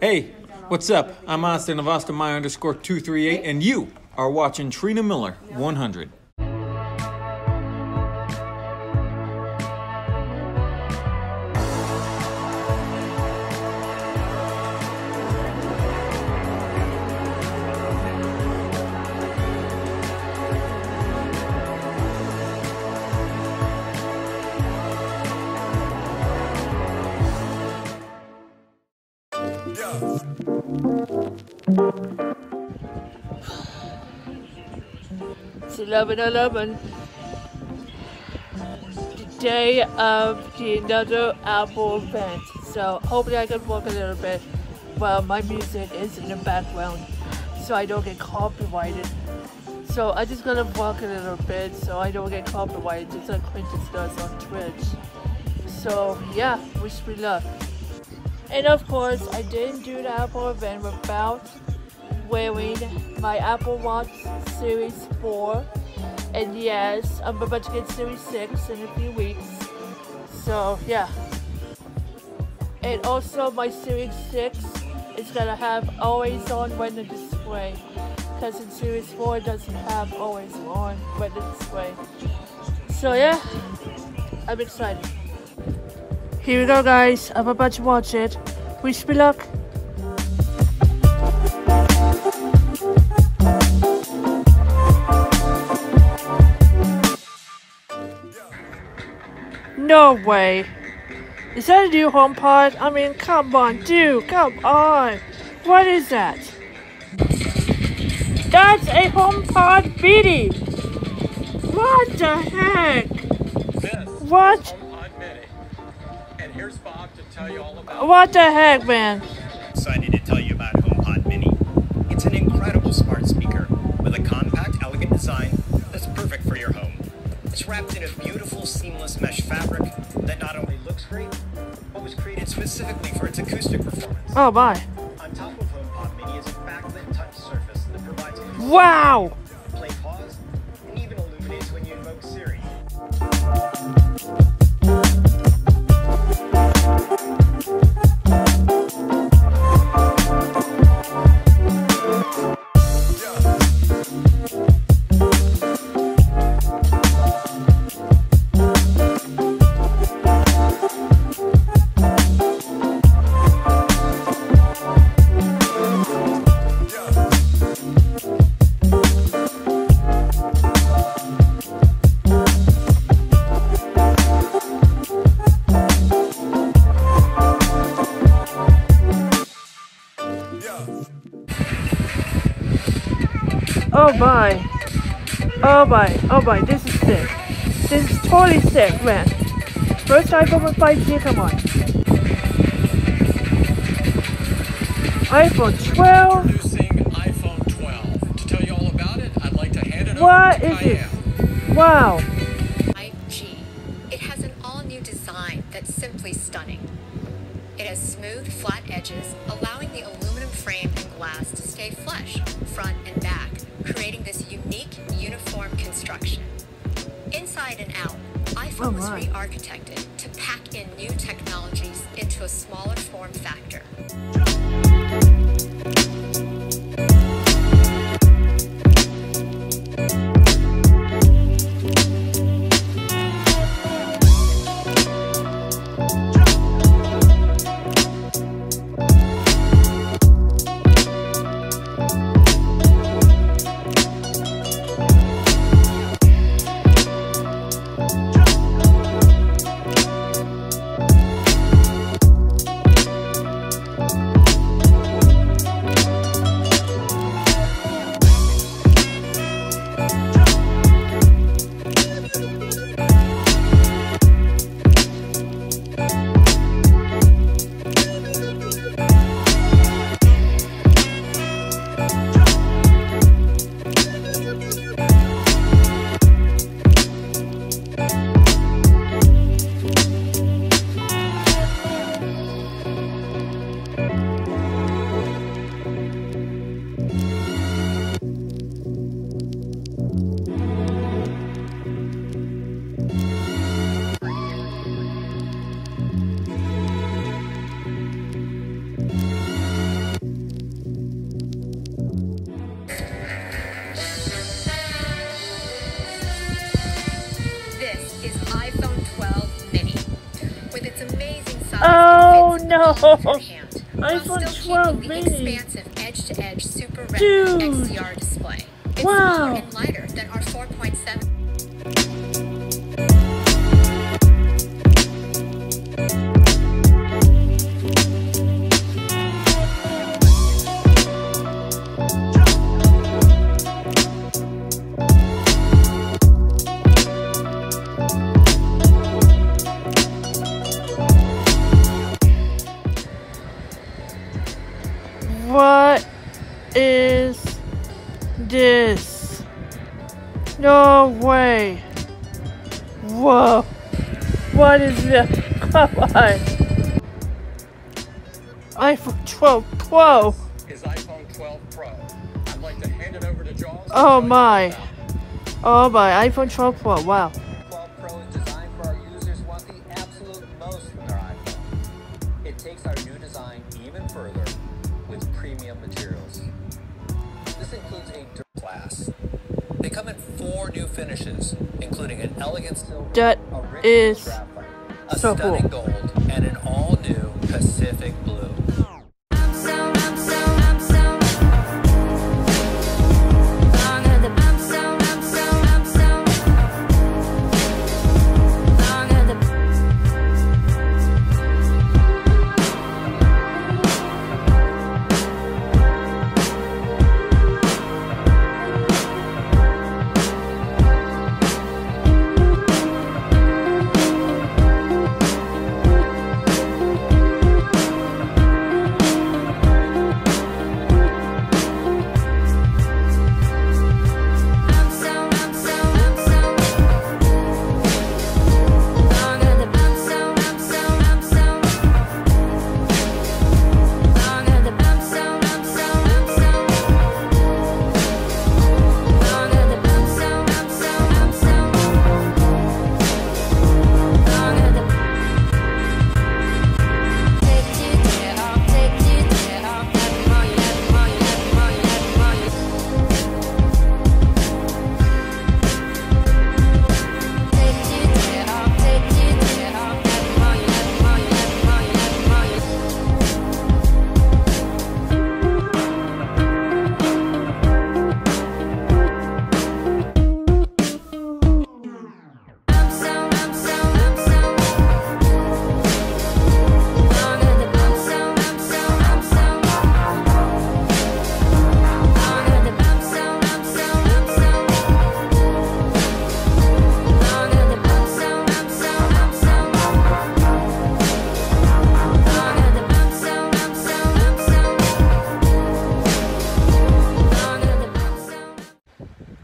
Hey, what's up? I'm Austin of AustinMeyer_238, and you are watching TrinaMiller100. It's 11:11, the day of the another Apple event, so hopefully I can walk a little bit while my music is in the background so I don't get copyrighted. So I'm just gonna walk a little bit so I don't get copyrighted, just like Clintus does on Twitch. So yeah, wish me luck. And of course, I didn't do the Apple event without wearing my Apple Watch Series 4. And yes, I'm about to get Series 6 in a few weeks. So yeah. And also my Series 6 is gonna have always on weather display, because in Series 4 it doesn't have always on weather display. So yeah, I'm excited. Here we go, guys. I'm about to watch it. Wish me luck. No way. Is that a new HomePod? I mean, come on, dude. Come on. What is that? That's a HomePod mini. What the heck? What? Here's Bob to tell you all about. What the heck, man? Excited to tell you about HomePod Mini. It's an incredible smart speaker with a compact, elegant design that's perfect for your home. It's wrapped in a beautiful, seamless mesh fabric that not only looks great, but was created specifically for its acoustic performance. Oh, bye. On top of HomePod Mini is a backlit touch surface that provides a wow! Play pause and even illuminates when you invoke Siri. Oh my, oh my, oh my, this is sick. This is totally sick, man. First iPhone with 5G, come on. iPhone 12. Introducing iPhone 12. To tell you all about it, I'd like to hand it what over to is it? Wow. 5G. It has an all-new design that's simply stunning. It has smooth, flat edges, allowing the aluminum frame and glass to stay flush, front and back, creating this unique, uniform construction. Inside and out, iPhone was re-architected to pack in new technologies into a smaller form factor. iPhone 12 mini. Edge-to-edge super retina XDR display. It's smaller and lighter than our 4.7. What is this? No way. Whoa. What is this? Come on. iPhone 12 Pro. Is iPhone 12 Pro. I'd like to hand it over to Jaws. Oh my. Oh my. iPhone 12 Pro. Wow. 12 Pro is designed for our users who want the absolute most from their iPhone. It takes our new design even further with premium materials. This includes a glass. They come in 4 new finishes, including an elegant silver, that is a so stunning cool gold, and an all-new Pacific blue.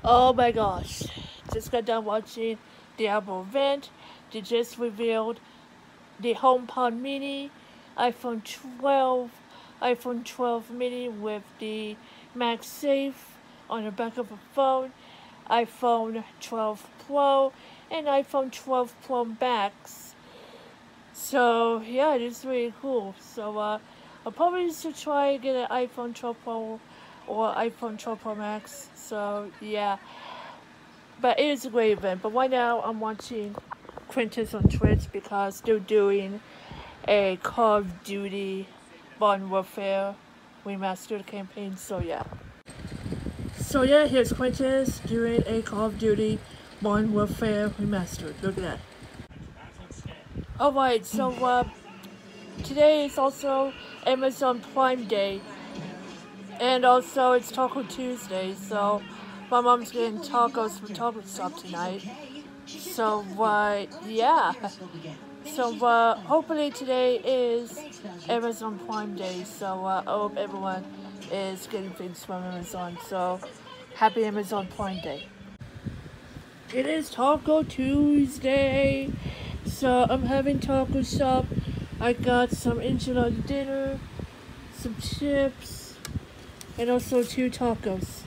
Oh my gosh, just got done watching the Apple event. They just revealed the HomePod mini, iPhone 12, iPhone 12 mini with the MagSafe on the back of the phone, iPhone 12 Pro, and iPhone 12 Pro Max. So yeah, it is really cool. So I'll probably just try and get an iPhone 12 Pro or iPhone 12 Pro Max, so yeah. But it is a great event, but right now I'm watching Clintus on Twitch because they're doing a Call of Duty Modern Warfare Remastered campaign, so yeah. So yeah, here's Clintus doing a Call of Duty Modern Warfare Remastered, look at that. Alright, so today is also Amazon Prime Day. And also, it's Taco Tuesday, so my mom's getting tacos from Taco Shop tonight. So, yeah. So, hopefully today is Amazon Prime Day, so I hope everyone is getting things from Amazon. So, happy Amazon Prime Day. It is Taco Tuesday, so I'm having Taco Shop. I got some enchilada dinner, some chips, and also 2 tacos.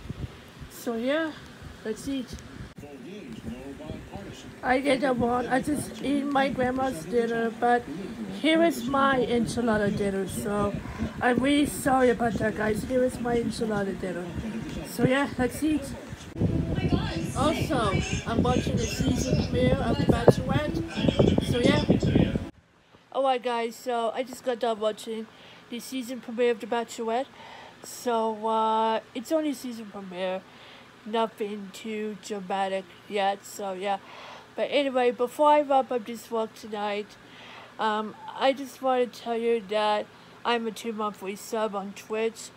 So yeah, let's eat. I get that one. I just eat my grandma's dinner, but here is my enchilada dinner. So I'm really sorry about that, guys. Here is my enchilada dinner. So yeah, let's eat. Also, I'm watching the season premiere of the Bachelorette. So yeah. Alright guys, so I just got done watching the season premiere of The Bachelorette. So, it's only season premiere. Nothing too dramatic yet, so yeah. But anyway, before I wrap up this vlog tonight, I just want to tell you that I'm a 2-month sub on Twitch.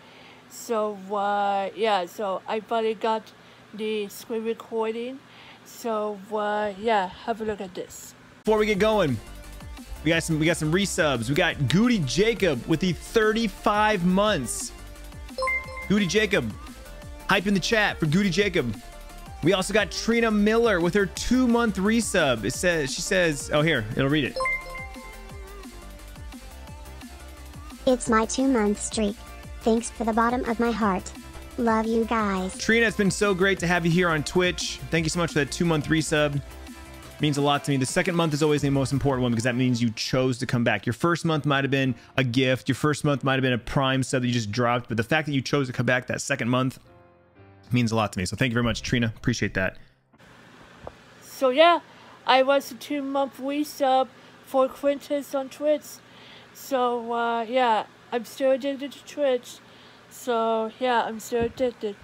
So, yeah, so I finally got the screen recording. So, yeah, have a look at this. Before we get going, we got some resubs. We got Goody Jacob with the 35 months. Goody Jacob, hype in the chat for Goody Jacob. We also got Trina Miller with her 2-month resub. It says, she says, oh here, it'll read it. It's my 2-month streak. Thanks for the bottom of my heart. Love you guys. Trina, it's been so great to have you here on Twitch. Thank you so much for that 2-month resub. Means a lot to me. The second month is always the most important one because that means you chose to come back. Your first month might have been a gift. Your first month might have been a Prime sub that you just dropped, but the fact that you chose to come back that second month means a lot to me. So thank you very much, Trina. Appreciate that. So yeah, I was a 2-month resub for Clintus on Twitch. So yeah, I'm still addicted to Twitch. So yeah, I'm still addicted.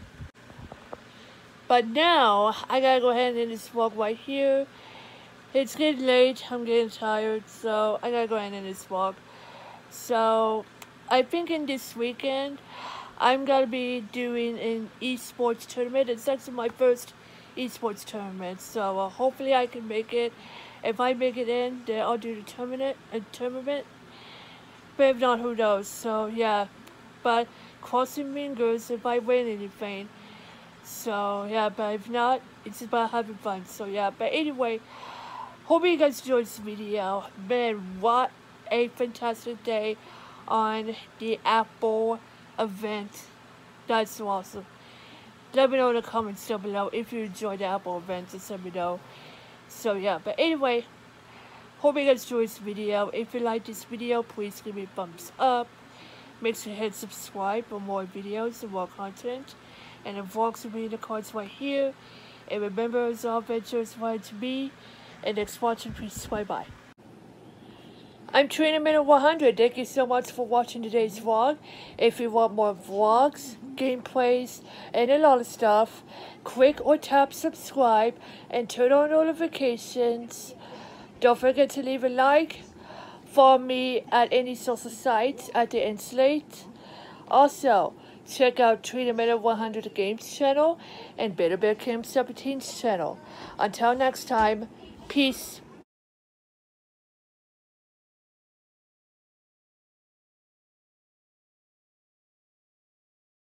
But now I gotta go ahead and end this vlog right here. It's getting late, I'm getting tired, so I gotta go ahead and end this vlog. So, I'm thinking this weekend, I'm gonna be doing an esports tournament. It's actually my first esports tournament, so hopefully I can make it. If I make it in, then I'll do the tournament. But if not, who knows? So, yeah. But, crossing fingers if I win anything. So, yeah, but if not, it's about having fun. So, yeah, but anyway, hope you guys enjoyed this video. Man, what a fantastic day on the Apple event. That's so awesome. Let me know in the comments down below if you enjoyed the Apple event. Just let me know. So yeah, but anyway, hope you guys enjoyed this video. If you like this video, please give me a thumbs up. Make sure to hit subscribe for more videos and more content. And the vlogs will be in the cards right here. And remember, as all ventures wanted to be. And next watching, please bye-bye. I'm TrinaMiller100. Thank you so much for watching today's vlog. If you want more vlogs, gameplays, and a lot of stuff, click or tap subscribe and turn on notifications. Don't forget to leave a like. Follow me at any social site at the end slate. Also, check out TrinaMiller100 Games channel and BetterBearCam17's channel. Until next time, peace.